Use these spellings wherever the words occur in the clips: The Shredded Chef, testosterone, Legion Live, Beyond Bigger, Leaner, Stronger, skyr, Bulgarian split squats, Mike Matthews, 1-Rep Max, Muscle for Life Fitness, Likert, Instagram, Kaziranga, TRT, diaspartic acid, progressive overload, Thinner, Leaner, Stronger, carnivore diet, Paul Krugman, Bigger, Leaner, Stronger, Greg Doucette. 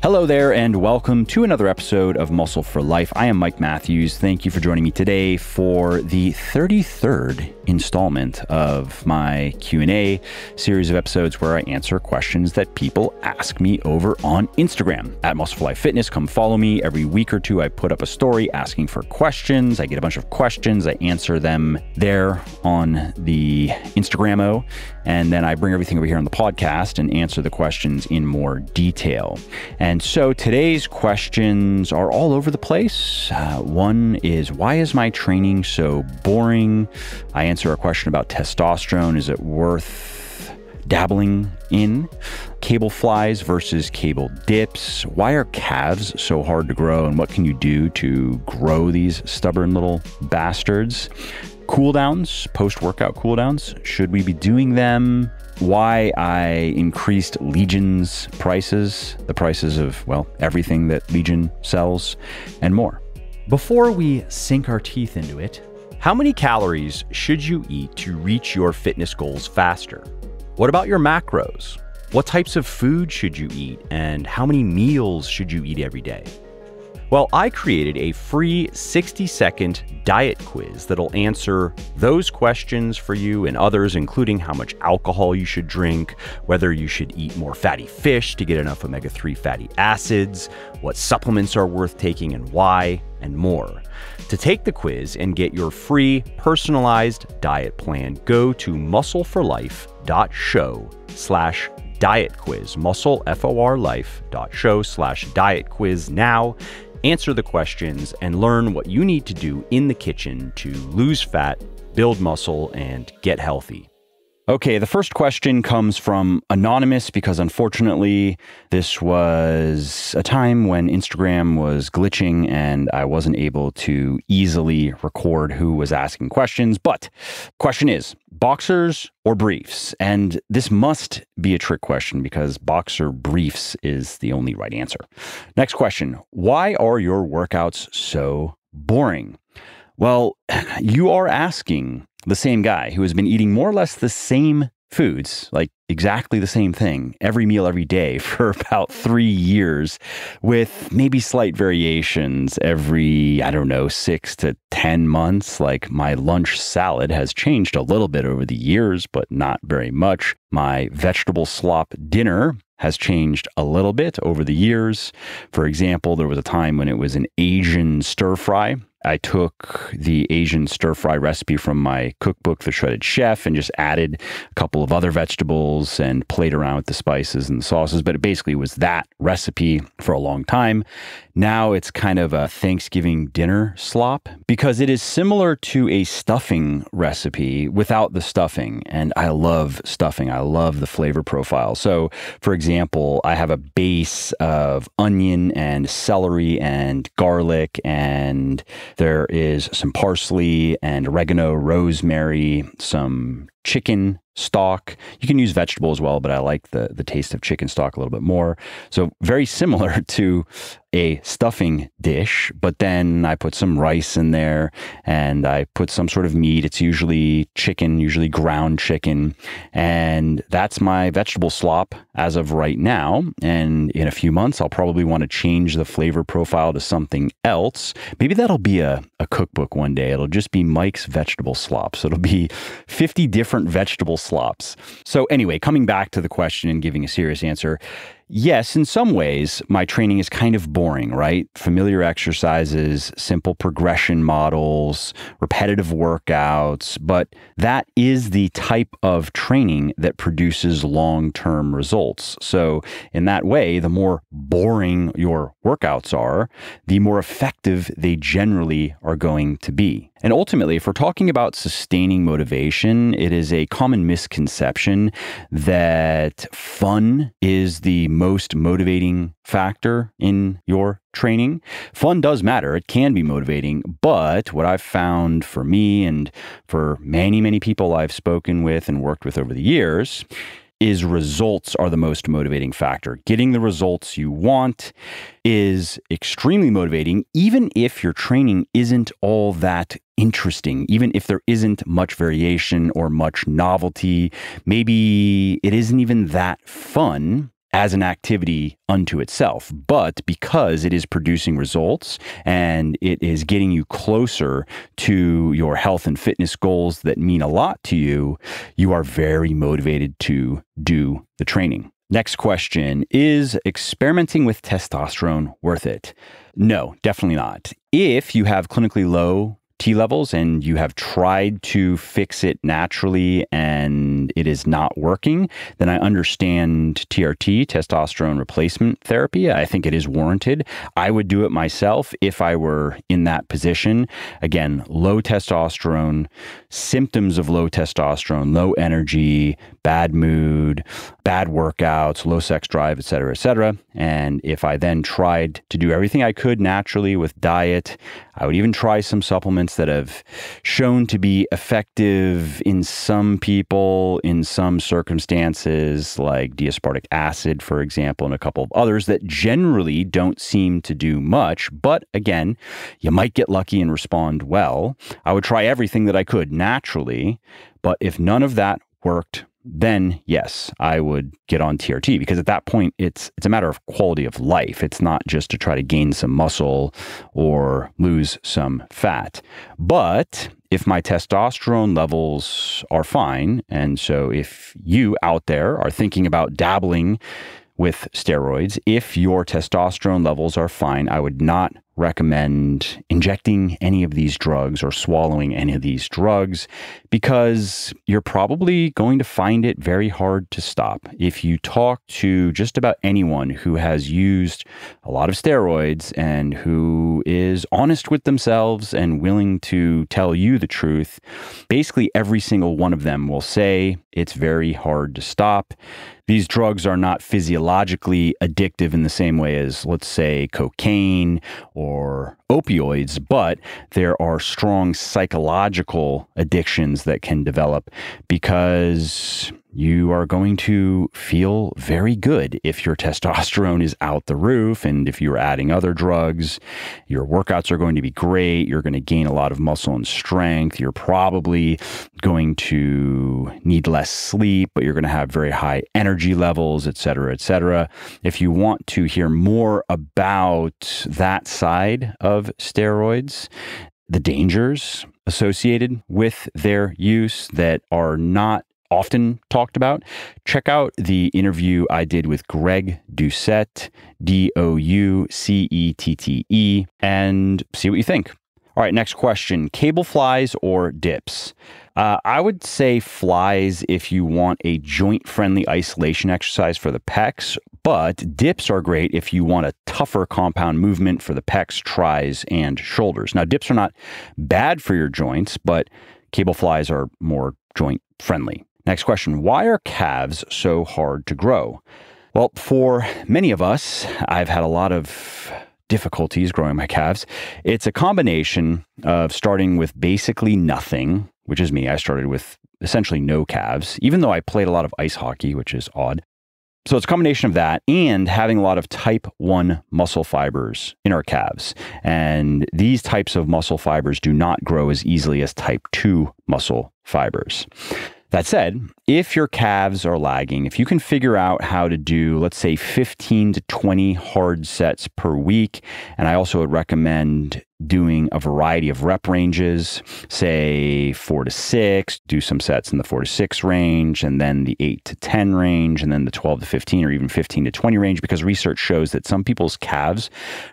Hello there, and welcome to another episode of Muscle for Life. I am Mike Matthews. Thank you for joining me today for the 33rd installment of my Q&A series of episodes where I answer questions that people ask me over on Instagram at Muscle for Life Fitness. Come follow me. Every week or two, I put up a story asking for questions. I get a bunch of questions. I answer them there on the Instagram-o, and then I bring everything over here on the podcast and answer the questions in more detail. And so today's questions are all over the place. One is, why is my training so boring? I answer a question about testosterone. Is it worth dabbling in? Cable flies versus cable dips. Why are calves so hard to grow? And what can you do to grow these stubborn little bastards? Cool downs, post-workout cool downs. Should we be doing them? Why I increased Legion's prices, the prices of, well, everything that Legion sells, and more. Before we sink our teeth into it, how many calories should you eat to reach your fitness goals faster? What about your macros? What types of food should you eat, and how many meals should you eat every day? Well, I created a free 60-second diet quiz that'll answer those questions for you and others, including how much alcohol you should drink, whether you should eat more fatty fish to get enough omega-3 fatty acids, what supplements are worth taking and why, and more. To take the quiz and get your free personalized diet plan, go to muscleforlife.show/diet quiz, muscleforlife.show/diet quiz now. Answer the questions and learn what you need to do in the kitchen to lose fat, build muscle, and get healthy. Okay, the first question comes from Anonymous because, unfortunately, this was a time when Instagram was glitching and I wasn't able to easily record who was asking questions. But question is, boxers or briefs? And this must be a trick question because boxer briefs is the only right answer. Next question, why are your workouts so boring? Well, you are asking the same guy who has been eating more or less the same foods, like exactly the same thing, every meal, every day for about 3 years with maybe slight variations every, I don't know, 6 to 10 months. Like my lunch salad has changed a little bit over the years, but not very much. My vegetable slop dinner has changed a little bit over the years. For example, there was a time when it was an Asian stir fry. I took the Asian stir fry recipe from my cookbook, The Shredded Chef, and just added a couple of other vegetables and played around with the spices and the sauces. But it basically was that recipe for a long time. Now it's kind of a Thanksgiving dinner slop because it is similar to a stuffing recipe without the stuffing. And I love stuffing. I love the flavor profile. So for example, I have a base of onion and celery and garlic, and there is some parsley and oregano, rosemary, some chicken stock. You can use vegetable as well, but I like the taste of chicken stock a little bit more. So very similar to a stuffing dish, but then I put some rice in there and I put some sort of meat. It's usually chicken, usually ground chicken. And that's my vegetable slop as of right now. And in a few months, I'll probably want to change the flavor profile to something else. Maybe that'll be a cookbook one day. It'll just be Mike's vegetable slop. So it'll be 50 different vegetable slops. So anyway, coming back to the question and giving a serious answer, yes, in some ways, my training is kind of boring, right? Familiar exercises, simple progression models, repetitive workouts, but that is the type of training that produces long-term results. So in that way, the more boring your workouts are, the more effective they generally are going to be. And ultimately, if we're talking about sustaining motivation, it is a common misconception that fun is the most motivating factor in your training. Fun does matter. It can be motivating. But what I've found for me and for many, many people I've spoken with and worked with over the years is results are the most motivating factor. Getting the results you want is extremely motivating, even if your training isn't all that interesting, even if there isn't much variation or much novelty. Maybe it isn't even that fun as an activity unto itself, but because it is producing results and it is getting you closer to your health and fitness goals that mean a lot to you, you are very motivated to do the training. Next question, is experimenting with testosterone worth it? No, definitely not. If you have clinically low T levels and you have tried to fix it naturally and it is not working, then I understand TRT, testosterone replacement therapy. I think it is warranted. I would do it myself if I were in that position. Again, low testosterone, symptoms of low testosterone, low energy, bad mood, bad workouts, low sex drive, etc., etc. And if I then tried to do everything I could naturally with diet, I would even try some supplements that have shown to be effective in some people, in some circumstances, like diaspartic acid, for example, and a couple of others that generally don't seem to do much. But again, you might get lucky and respond well. I would try everything that I could naturally, but if none of that worked, then yes, I would get on TRT, because at that point, it's a matter of quality of life. It's not just to try to gain some muscle or lose some fat. But if my testosterone levels are fine, and so if you out there are thinking about dabbling with steroids, if your testosterone levels are fine, I would not recommend injecting any of these drugs or swallowing any of these drugs, because you're probably going to find it very hard to stop. If you talk to just about anyone who has used a lot of steroids and who is honest with themselves and willing to tell you the truth, basically every single one of them will say it's very hard to stop. These drugs are not physiologically addictive in the same way as, let's say, cocaine or opioids, but there are strong psychological addictions that can develop because you are going to feel very good if your testosterone is out the roof, and if you're adding other drugs, your workouts are going to be great, you're going to gain a lot of muscle and strength, you're probably going to need less sleep, but you're going to have very high energy levels, etc., etc. If you want to hear more about that side of steroids, the dangers associated with their use that are not often talked about, check out the interview I did with Greg Doucette, D-O-U-C-E-T-T-E, and see what you think. All right, next question, cable flies or dips? I would say flies if you want a joint-friendly isolation exercise for the pecs, but dips are great if you want a tougher compound movement for the pecs, tris, and shoulders. Now, dips are not bad for your joints, but cable flies are more joint-friendly. Next question, why are calves so hard to grow? Well, for many of us, I've had a lot of difficulties growing my calves. It's a combination of starting with basically nothing, which is me. I started with essentially no calves, even though I played a lot of ice hockey, which is odd. So it's a combination of that and having a lot of type 1 muscle fibers in our calves. And these types of muscle fibers do not grow as easily as type 2 muscle fibers. That said, if your calves are lagging, if you can figure out how to do, let's say, 15 to 20 hard sets per week, and I also would recommend doing a variety of rep ranges, say 4 to 6, do some sets in the 4 to 6 range, and then the 8 to 10 range, and then the 12 to 15 or even 15 to 20 range, because research shows that some people's calves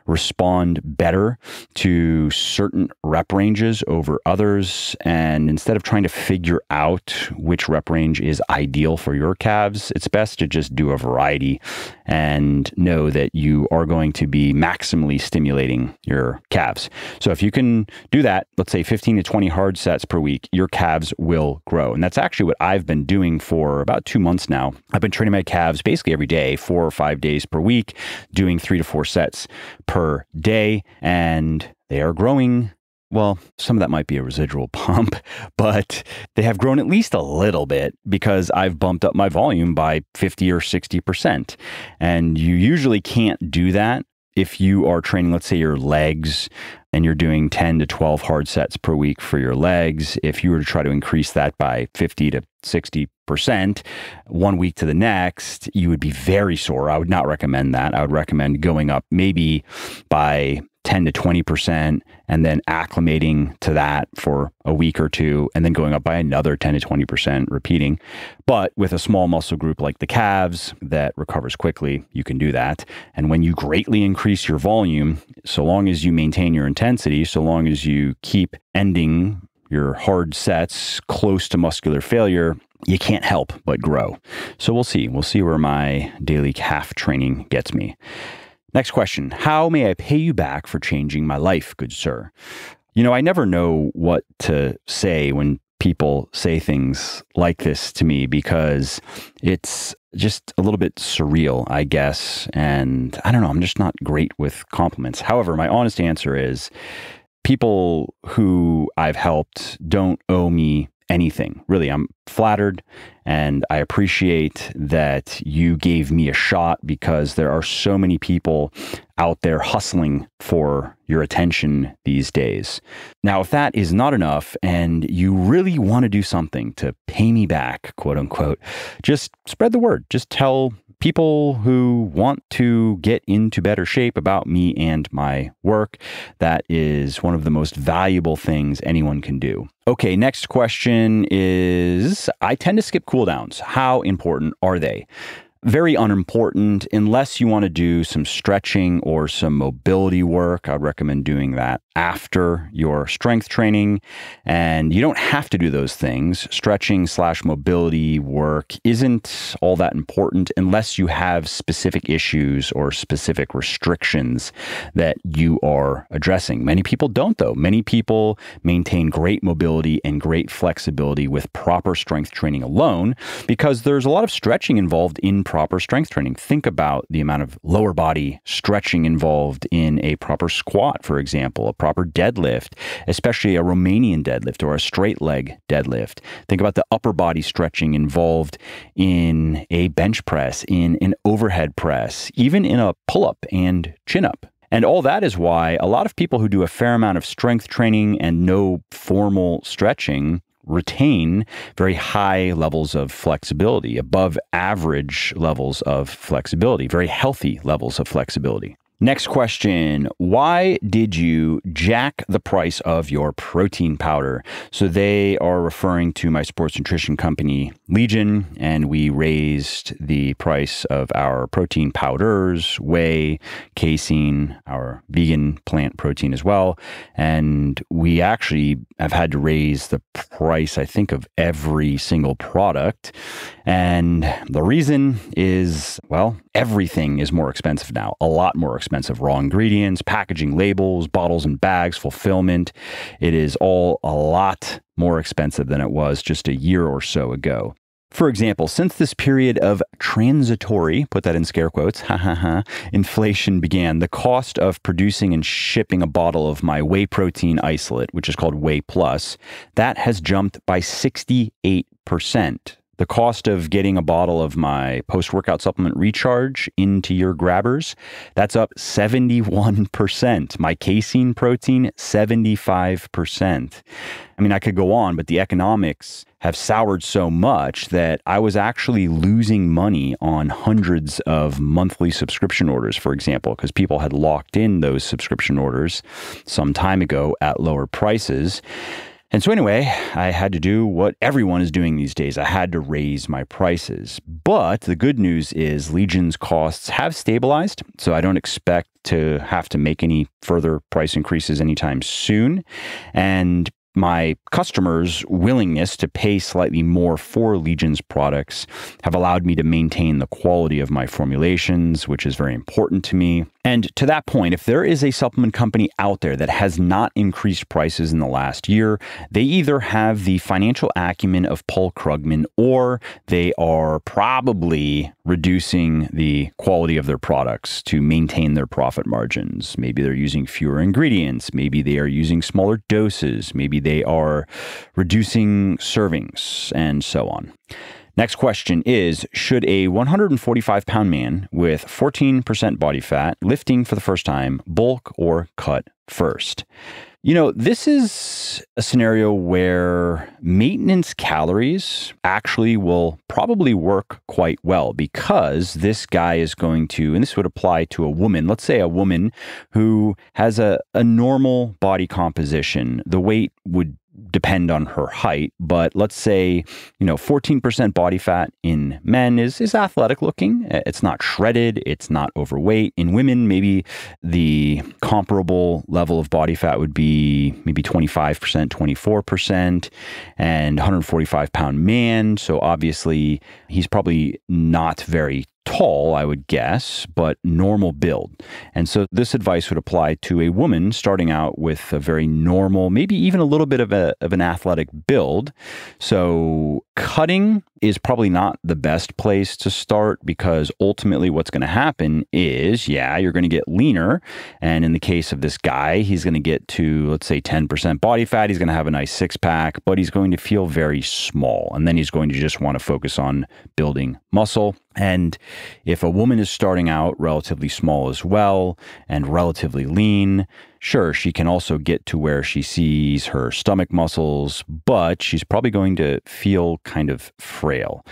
respond better to certain rep ranges over others. And instead of trying to figure out which rep range is ideal for your calves, it's best to just do a variety and know that you are going to be maximally stimulating your calves. So if you can do that, let's say 15 to 20 hard sets per week, your calves will grow. And that's actually what I've been doing for about 2 months now. I've been training my calves basically every day, 4 or 5 days per week, doing 3 to 4 sets per day, and they are growing. Well, some of that might be a residual pump, but they have grown at least a little bit because I've bumped up my volume by 50 or 60%. And you usually can't do that if you are training, let's say, your legs and you're doing 10 to 12 hard sets per week for your legs, if you were to try to increase that by 50 to 60% one week to the next, you would be very sore. I would not recommend that. I would recommend going up maybe by 10 to 20% and then acclimating to that for a week or two and then going up by another 10 to 20% repeating. But with a small muscle group like the calves that recovers quickly, you can do that. And when you greatly increase your volume, so long as you maintain your intensity, so long as you keep ending your hard sets close to muscular failure, you can't help but grow. So we'll see. We'll see where my daily calf training gets me. Next question. How may I pay you back for changing my life, good sir? You know, I never know what to say when people say things like this to me because it's just a little bit surreal, I guess. And I don't know, I'm just not great with compliments. However, my honest answer is people who I've helped don't owe me anything. Really, I'm flattered and I appreciate that you gave me a shot because there are so many people out there hustling for your attention these days. Now, if that is not enough and you really want to do something to pay me back, quote unquote, just spread the word. Just tell people who want to get into better shape about me and my work. That is one of the most valuable things anyone can do. Okay, next question is, I tend to skip cooldowns. How important are they? Very unimportant unless you want to do some stretching or some mobility work. I'd recommend doing that after your strength training. And you don't have to do those things. Stretching / mobility work isn't all that important unless you have specific issues or specific restrictions that you are addressing. Many people don't though. Many people maintain great mobility and great flexibility with proper strength training alone because there's a lot of stretching involved in proper strength training. Think about the amount of lower body stretching involved in a proper squat, for example, a proper deadlift, especially a Romanian deadlift or a straight leg deadlift. Think about the upper body stretching involved in a bench press, in an overhead press, even in a pull-up and chin-up. And all that is why a lot of people who do a fair amount of strength training and no formal stretching retain very high levels of flexibility, above average levels of flexibility, very healthy levels of flexibility. Next question, why did you jack the price of your protein powder? So they are referring to my sports nutrition company, Legion, and we raised the price of our protein powders, whey, casein, our vegan plant protein as well. And we actually have had to raise the price, I think, of every single product. And the reason is, well, everything is more expensive now, a lot more expensive. Raw ingredients, packaging, labels, bottles and bags, fulfillment. It is all a lot more expensive than it was just a year or so ago. For example, since this period of transitory, put that in scare quotes, inflation began, the cost of producing and shipping a bottle of my whey protein isolate, which is called Whey Plus, that has jumped by 68%. The cost of getting a bottle of my post-workout supplement Recharge into your grabbers, that's up 71%. My casein protein, 75%. I mean, I could go on, but the economics have soured so much that I was actually losing money on hundreds of monthly subscription orders, for example, because people had locked in those subscription orders some time ago at lower prices. And so anyway, I had to do what everyone is doing these days. I had to raise my prices. But the good news is Legion's costs have stabilized, so I don't expect to have to make any further price increases anytime soon. And my customers' willingness to pay slightly more for Legion's products have allowed me to maintain the quality of my formulations, which is very important to me. And to that point, if there is a supplement company out there that has not increased prices in the last year, they either have the financial acumen of Paul Krugman or they are probably reducing the quality of their products to maintain their profit margins. Maybe they're using fewer ingredients. Maybe they are using smaller doses. Maybe they are reducing servings and so on. Next question is, should a 145-pound man with 14% body fat lifting for the first time bulk or cut first? You know, this is a scenario where maintenance calories actually will probably work quite well, because this guy is going to, and this would apply to a woman, let's say a woman who has a normal body composition. The weight would depend on her height, but let's say, you know, 14% body fat in men is athletic looking. It's not shredded. It's not overweight. In women, maybe the comparable level of body fat would be maybe 25%, 24%, and 145-pound man. So obviously he's probably not very tall, I would guess, but normal build. And so this advice would apply to a woman starting out with a very normal, maybe even a little bit of an athletic build. So cutting is probably not the best place to start, because ultimately what's going to happen is, yeah, you're going to get leaner. And in the case of this guy, he's going to get to, let's say, 10% body fat. He's going to have a nice six-pack, but he's going to feel very small. And then he's going to just want to focus on building muscle. And if a woman is starting out relatively small as well and relatively lean, sure, she can also get to where she sees her stomach muscles, but she's probably going to feel kind of frail.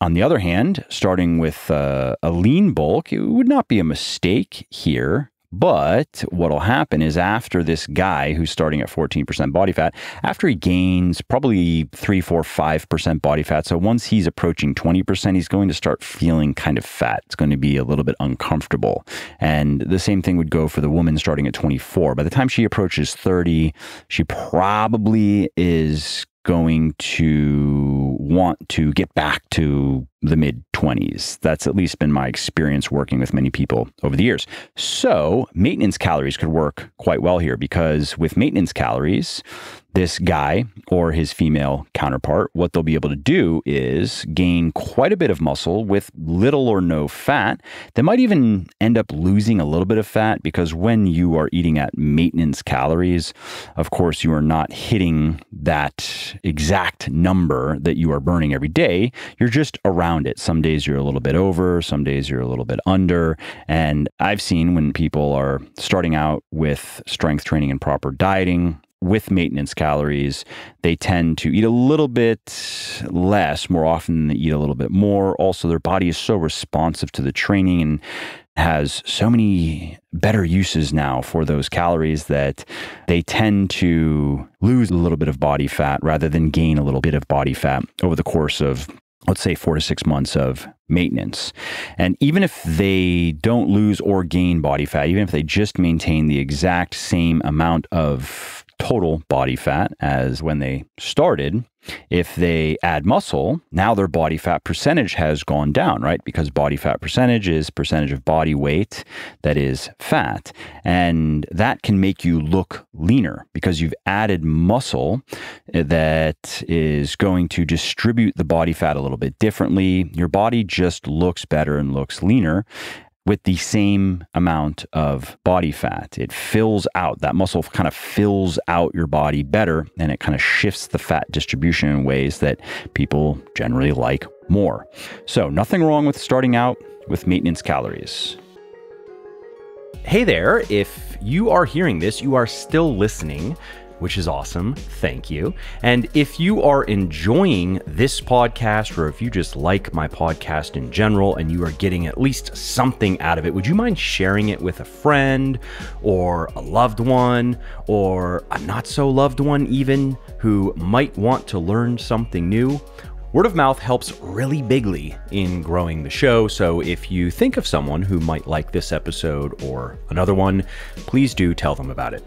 On the other hand, starting with a lean bulk, it would not be a mistake here. But what'll happen is, after this guy who's starting at 14% body fat, after he gains probably 3, 4, 5% body fat, so once he's approaching 20%, he's going to start feeling kind of fat. It's going to be a little bit uncomfortable. And the same thing would go for the woman starting at 24. By the time she approaches 30, she probably is going to want to get back to the mid-20s. That's at least been my experience working with many people over the years. So maintenance calories could work quite well here, because with maintenance calories, this guy or his female counterpart, what they'll be able to do is gain quite a bit of muscle with little or no fat. They might even end up losing a little bit of fat, because when you are eating at maintenance calories, of course, you are not hitting that exact number that you are burning every day. You're just around it. Some days you're a little bit over, some days you're a little bit under. And I've seen when people are starting out with strength training and proper dieting with maintenance calories, they tend to eat a little bit less more often than they eat a little bit more. Also, their body is so responsive to the training and has so many better uses now for those calories that they tend to lose a little bit of body fat rather than gain a little bit of body fat over the course of, let's say, 4 to 6 months of maintenance. And even if they don't lose or gain body fat, even if they just maintain the exact same amount of total body fat as when they started, if they add muscle, now their body fat percentage has gone down, right? Because body fat percentage is percentage of body weight that is fat. And that can make you look leaner, because you've added muscle that is going to distribute the body fat a little bit differently. Your body just looks better and looks leaner with the same amount of body fat. It fills out, that muscle kind of fills out your body better, and it kind of shifts the fat distribution in ways that people generally like more. So nothing wrong with starting out with maintenance calories. Hey there, if you are hearing this, you are still listening, which is awesome. Thank you. And if you are enjoying this podcast, or if you just like my podcast in general and you are getting at least something out of it, would you mind sharing it with a friend or a loved one or a not so loved one even, who might want to learn something new? Word of mouth helps really bigly in growing the show, so if you think of someone who might like this episode or another one, please do tell them about it.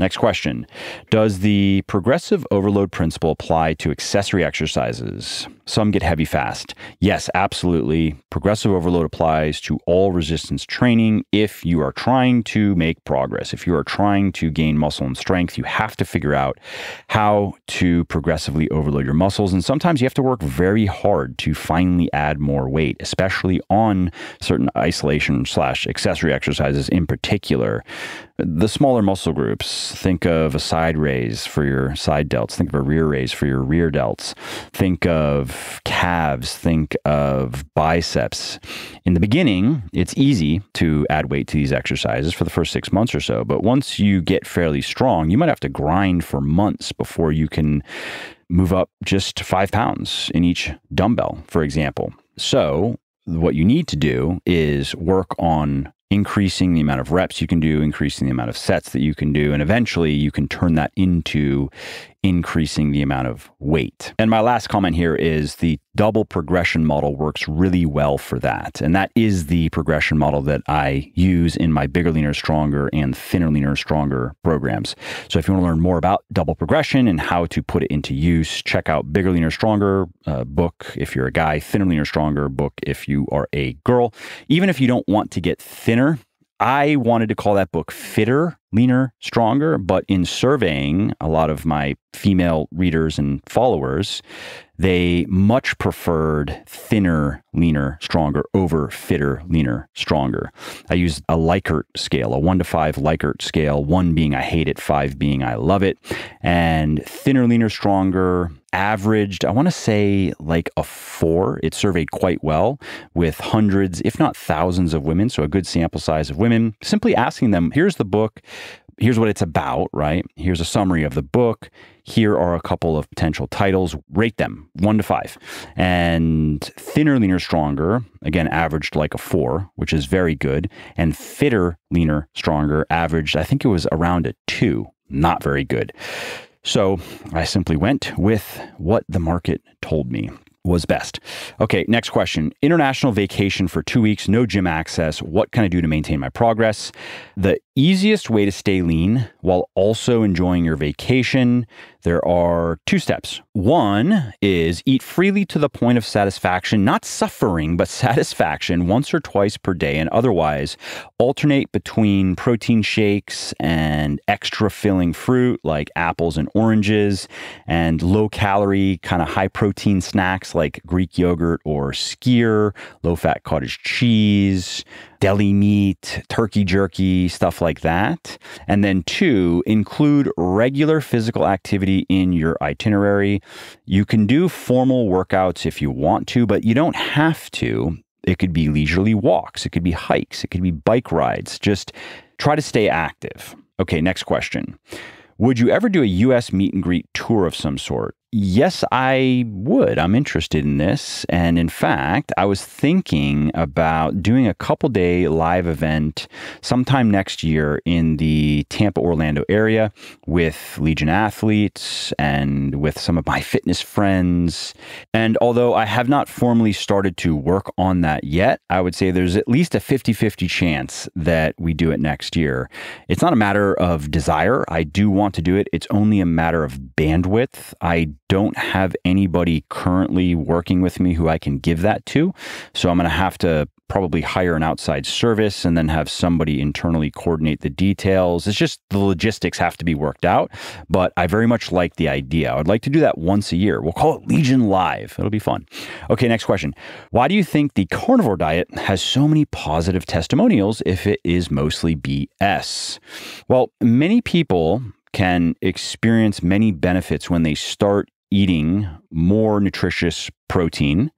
Next question. Does the progressive overload principle apply to accessory exercises? Some get heavy fast. Yes, absolutely. Progressive overload applies to all resistance training. If you are trying to make progress, if you are trying to gain muscle and strength, you have to figure out how to progressively overload your muscles. And sometimes you have to work very hard to finally add more weight, especially on certain isolation/accessory exercises in particular. The smaller muscle groups, delts. Think of a side raise for your side delts. Think of a rear raise for your rear delts. Think of calves. Think of biceps. In the beginning, it's easy to add weight to these exercises for the first 6 months or so. But once you get fairly strong, you might have to grind for months before you can move up just 5 pounds in each dumbbell, for example. So what you need to do is work on increasing the amount of reps you can do, increasing the amount of sets that you can do, and eventually you can turn that into increasing the amount of weight. And my last comment here is the double progression model works really well for that. And that is the progression model that I use in my Bigger, Leaner, Stronger and Thinner, Leaner, Stronger programs. So if you want to learn more about double progression and how to put it into use, check out Bigger, Leaner, Stronger book if you're a guy, Thinner, Leaner, Stronger book if you are a girl. Even if you don't want to get thinner, I wanted to call that book Fitter, Leaner, Stronger, but in surveying a lot of my female readers and followers, they much preferred Thinner, Leaner, Stronger over Fitter, Leaner, Stronger. I used a Likert scale, a 1 to 5 Likert scale, 1 being I hate it, 5 being I love it. And Thinner, Leaner, Stronger averaged, I want to say like a 4. It surveyed quite well with hundreds, if not thousands of women. So a good sample size of women, simply asking them, here's the book. Here's what it's about, right? Here's a summary of the book. Here are a couple of potential titles. Rate them 1 to 5. And Thinner, Leaner, Stronger, again, averaged like a 4, which is very good. And Fitter, Leaner, Stronger averaged, I think it was around a 2, not very good. So I simply went with what the market told me was best. Okay, next question. International vacation for 2 weeks, no gym access. What can I do to maintain my progress? The easiest way to stay lean while also enjoying your vacation, there are 2 steps. One is eat freely to the point of satisfaction, not suffering, but satisfaction, once or twice per day, and otherwise alternate between protein shakes and extra filling fruit like apples and oranges and low-calorie kind of high-protein snacks like Greek yogurt or skyr, low-fat cottage cheese, deli meat, turkey jerky, stuff like that. And then 2, include regular physical activity in your itinerary. You can do formal workouts if you want to, but you don't have to. It could be leisurely walks. It could be hikes. It could be bike rides. Just try to stay active. Okay, next question. Would you ever do a U.S. meet and greet tour of some sort? Yes, I would. I'm interested in this. And in fact, I was thinking about doing a couple-day live event sometime next year in the Tampa, Orlando area with Legion athletes and with some of my fitness friends. And although I have not formally started to work on that yet, I would say there's at least a 50-50 chance that we do it next year. It's not a matter of desire. I do want to do it. It's only a matter of bandwidth. I don't have anybody currently working with me who I can give that to. So I'm going to have to probably hire an outside service and then have somebody internally coordinate the details. It's just the logistics have to be worked out, but I very much like the idea. I would like to do that once a year. We'll call it Legion Live. It'll be fun. Okay, next question. Why do you think the carnivore diet has so many positive testimonials if it is mostly BS? Well, many people can experience many benefits when they start eating more nutritious protein.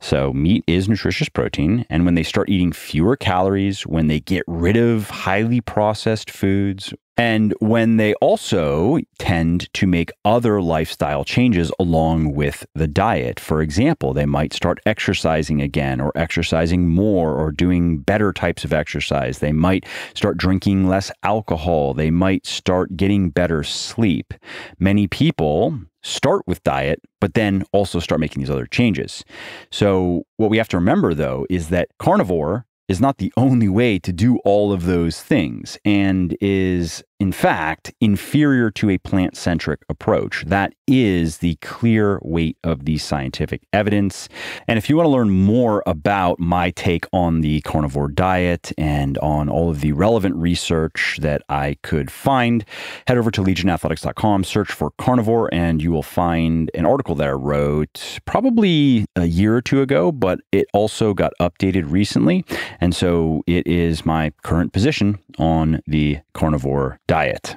So meat is nutritious protein. And when they start eating fewer calories, when they get rid of highly processed foods, and when they also tend to make other lifestyle changes along with the diet. For example, they might start exercising again or exercising more or doing better types of exercise. They might start drinking less alcohol. They might start getting better sleep. Many people start with diet, but then also start making these other changes. So what we have to remember, though, is that carnivore is not the only way to do all of those things and is, in fact, inferior to a plant-centric approach. That is the clear weight of the scientific evidence. And if you want to learn more about my take on the carnivore diet and on all of the relevant research that I could find, head over to legionathletics.com, search for carnivore, and you will find an article that I wrote probably a year or two ago, but it also got updated recently. And so it is my current position on the carnivore diet.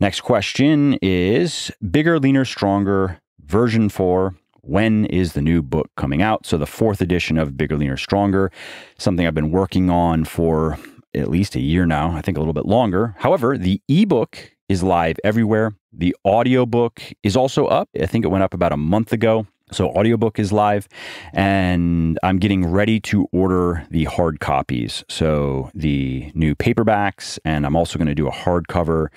Next question is Bigger, Leaner, Stronger version 4. When is the new book coming out? So the 4th edition of Bigger, Leaner, Stronger, something I've been working on for at least a year now, I think a little bit longer. However, the ebook is live everywhere. The audiobook is also up. I think it went up about a month ago. So audiobook is live, and I'm getting ready to order the hard copies. So the new paperbacks, and I'm also going to do a hardcover,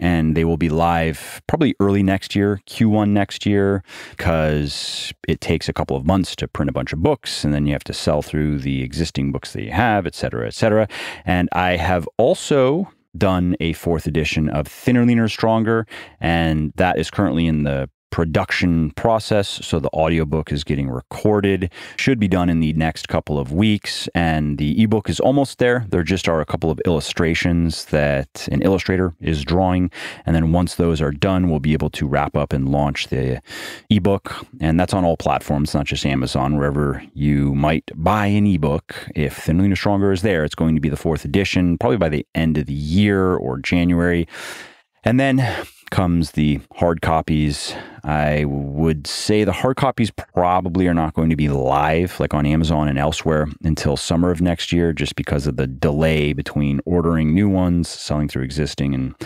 and they will be live probably early next year, Q1 next year, because it takes a couple of months to print a bunch of books, and then you have to sell through the existing books that you have, et cetera, et cetera. And I have also done a 4th edition of Thinner, Leaner, Stronger, and that is currently in the production process. So the audiobook is getting recorded, should be done in the next couple of weeks, and the ebook is almost there. There just are a couple of illustrations that an illustrator is drawing, and then once those are done, we'll be able to wrap up and launch the ebook. And that's on all platforms, not just Amazon. Wherever you might buy an ebook, if Thinner, Leaner, Stronger is there, it's going to be the 4th edition, probably by the end of the year or January. And then comes the hard copies. I would say the hard copies probably are not going to be live like on Amazon and elsewhere until summer of next year, just because of the delay between ordering new ones, selling through existing, and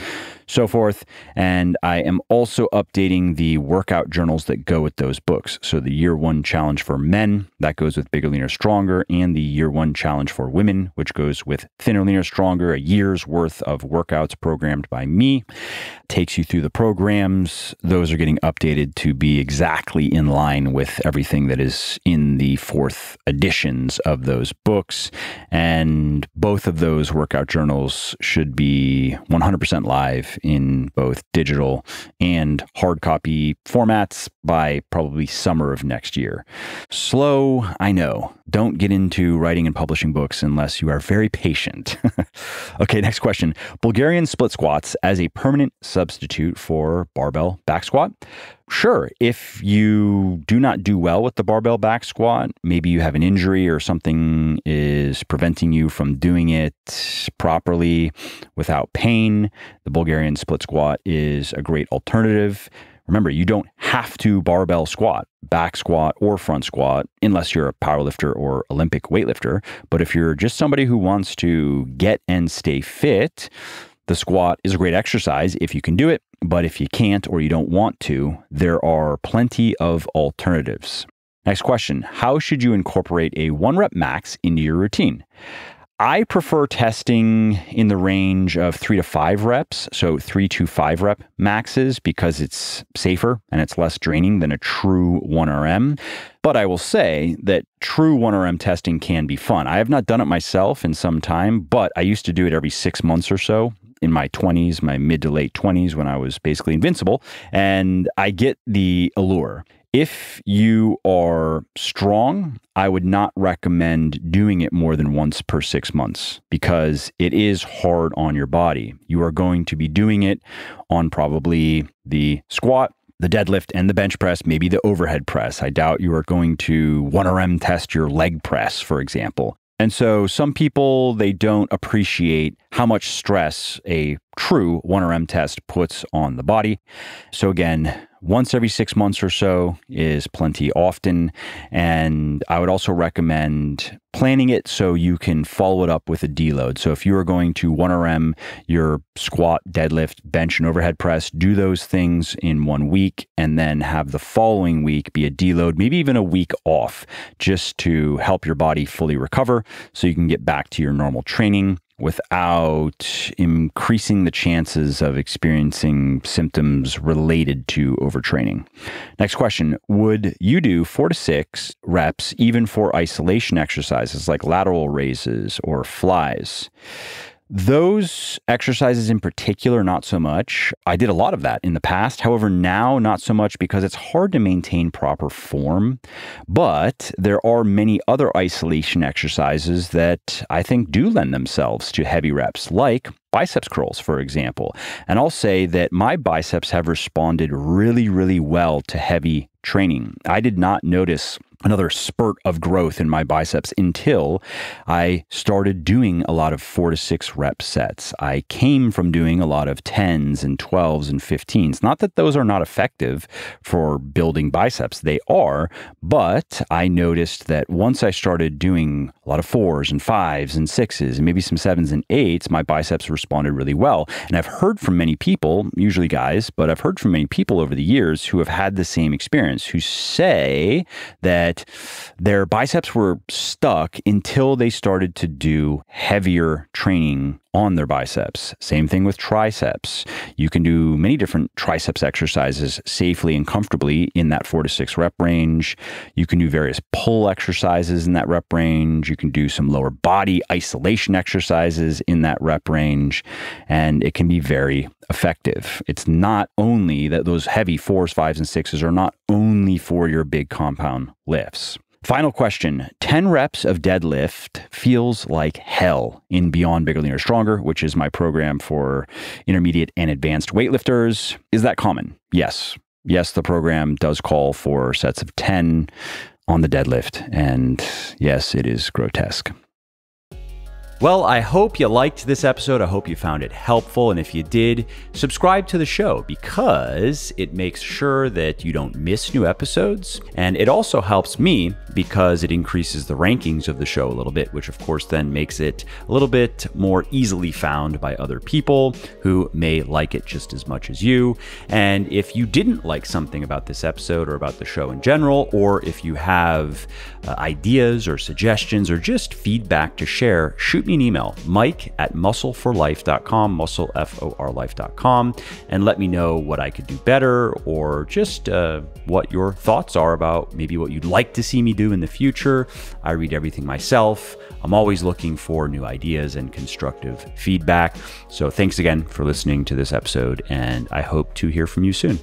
so forth. And I am also updating the workout journals that go with those books. So the year 1 challenge for men, that goes with Bigger, Leaner, Stronger, and the year 1 challenge for women, which goes with Thinner, Leaner, Stronger, a year's worth of workouts programmed by me. Takes you through the programs. Those are getting updated to be exactly in line with everything that is in the 4th editions of those books. And both of those workout journals should be 100% live in both digital and hard copy formats by probably summer of next year. Slow, I know. Don't get into writing and publishing books unless you are very patient. Okay, next question. Bulgarian split squats as a permanent substitute for barbell back squat? Sure, if you do not do well with the barbell back squat, maybe you have an injury or something is preventing you from doing it properly without pain, the Bulgarian split squat is a great alternative. Remember, you don't have to barbell squat, back squat, or front squat unless you're a powerlifter or Olympic weightlifter. But if you're just somebody who wants to get and stay fit, the squat is a great exercise if you can do it, but if you can't or you don't want to, there are plenty of alternatives. Next question, how should you incorporate a 1-rep max into your routine? I prefer testing in the range of 3 to 5 reps, so 3 to 5 rep maxes, because it's safer and it's less draining than a true 1RM. But I will say that true 1RM testing can be fun. I have not done it myself in some time, but I used to do it every 6 months or so in my 20s, my mid to late 20s, when I was basically invincible, and I get the allure. If you are strong, I would not recommend doing it more than once per 6 months, because it is hard on your body. You are going to be doing it on probably the squat, the deadlift, and the bench press, maybe the overhead press. I doubt you are going to 1RM test your leg press, for example. And so some people, they don't appreciate how much stress a true 1RM test puts on the body. So again, once every 6 months or so is plenty often. And I would also recommend planning it so you can follow it up with a deload. So if you are going to 1RM your squat, deadlift, bench, and overhead press, do those things in 1 week, and then have the following week be a deload, maybe even a week off, just to help your body fully recover so you can get back to your normal training without increasing the chances of experiencing symptoms related to overtraining. Next question, would you do 4 to 6 reps even for isolation exercises like lateral raises or flies? Those exercises in particular, not so much. I did a lot of that in the past. However, now not so much, because it's hard to maintain proper form. But there are many other isolation exercises that I think do lend themselves to heavy reps, like biceps curls, for example. And I'll say that my biceps have responded really, really well to heavy training. I did not notice another spurt of growth in my biceps until I started doing a lot of 4 to 6 rep sets. I came from doing a lot of 10s and 12s and 15s. Not that those are not effective for building biceps. They are, but I noticed that once I started doing a lot of 4s and 5s and 6s and maybe some 7s and 8s, my biceps responded really well. And I've heard from many people, usually guys, but I've heard from many people over the years who have had the same experience, who say that their biceps were stuck until they started to do heavier training on their biceps. Same thing with triceps. You can do many different triceps exercises safely and comfortably in that 4 to 6 rep range. You can do various pull exercises in that rep range. You can do some lower body isolation exercises in that rep range, and it can be very effective. It's not only that those heavy 4s, 5s, and 6s are not only for your big compound lifts. Final question, 10 reps of deadlift feels like hell in Beyond Bigger, Leaner, Stronger, which is my program for intermediate and advanced weightlifters. Is that common? Yes. Yes, the program does call for sets of 10 on the deadlift. And yes, it is grotesque. Well, I hope you liked this episode. I hope you found it helpful. And if you did, subscribe to the show because it makes sure that you don't miss new episodes. And it also helps me because it increases the rankings of the show a little bit, which of course then makes it a little bit more easily found by other people who may like it just as much as you. And if you didn't like something about this episode or about the show in general, or if you have ideas or suggestions or just feedback to share, shoot me an email, mike@muscleforlife.com, muscleforlife.com, and let me know what I could do better, or just what your thoughts are about maybe what you'd like to see me do in the future. I read everything myself. I'm always looking for new ideas and constructive feedback. So thanks again for listening to this episode, and I hope to hear from you soon.